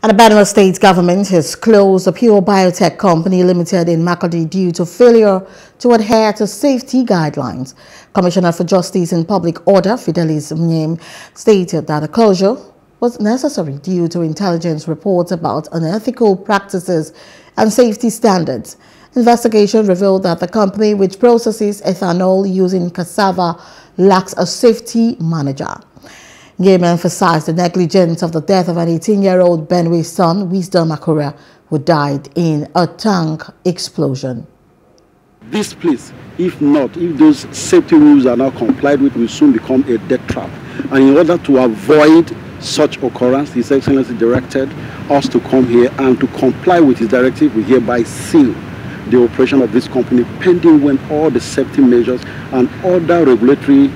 And the Benue State government has closed the Pure Bio-Tech Company Limited in Makurdi due to failure to adhere to safety guidelines. Commissioner for Justice and Public Order Fidelis Mnyim stated that the closure was necessary due to intelligence reports about unethical practices and safety standards. Investigation revealed that the company, which processes ethanol using cassava, lacks a safety manager. Mnyim emphasized the negligence of the death of an 18-year-old Benue son, Wisdom Akura, who died in a tank explosion. This place, if those safety rules are not complied with, will soon become a death trap. And in order to avoid such occurrence, His Excellency directed us to come here, and to comply with his directive, we hereby seal the operation of this company pending when all the safety measures and other regulatory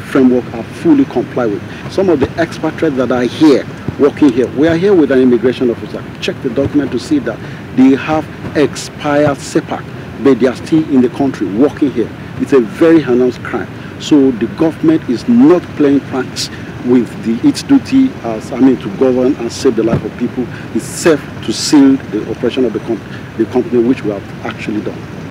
framework are fully complied with. Some of the expatriates that are here, working here, we are here with an immigration officer. Check the document to see that they have expired CEPAC, but they are still in the country, working here. It's a very heinous crime. So the government is not playing pranks with its duty to govern and save the life of people. It's safe to seal the operation of the company, which we have actually done.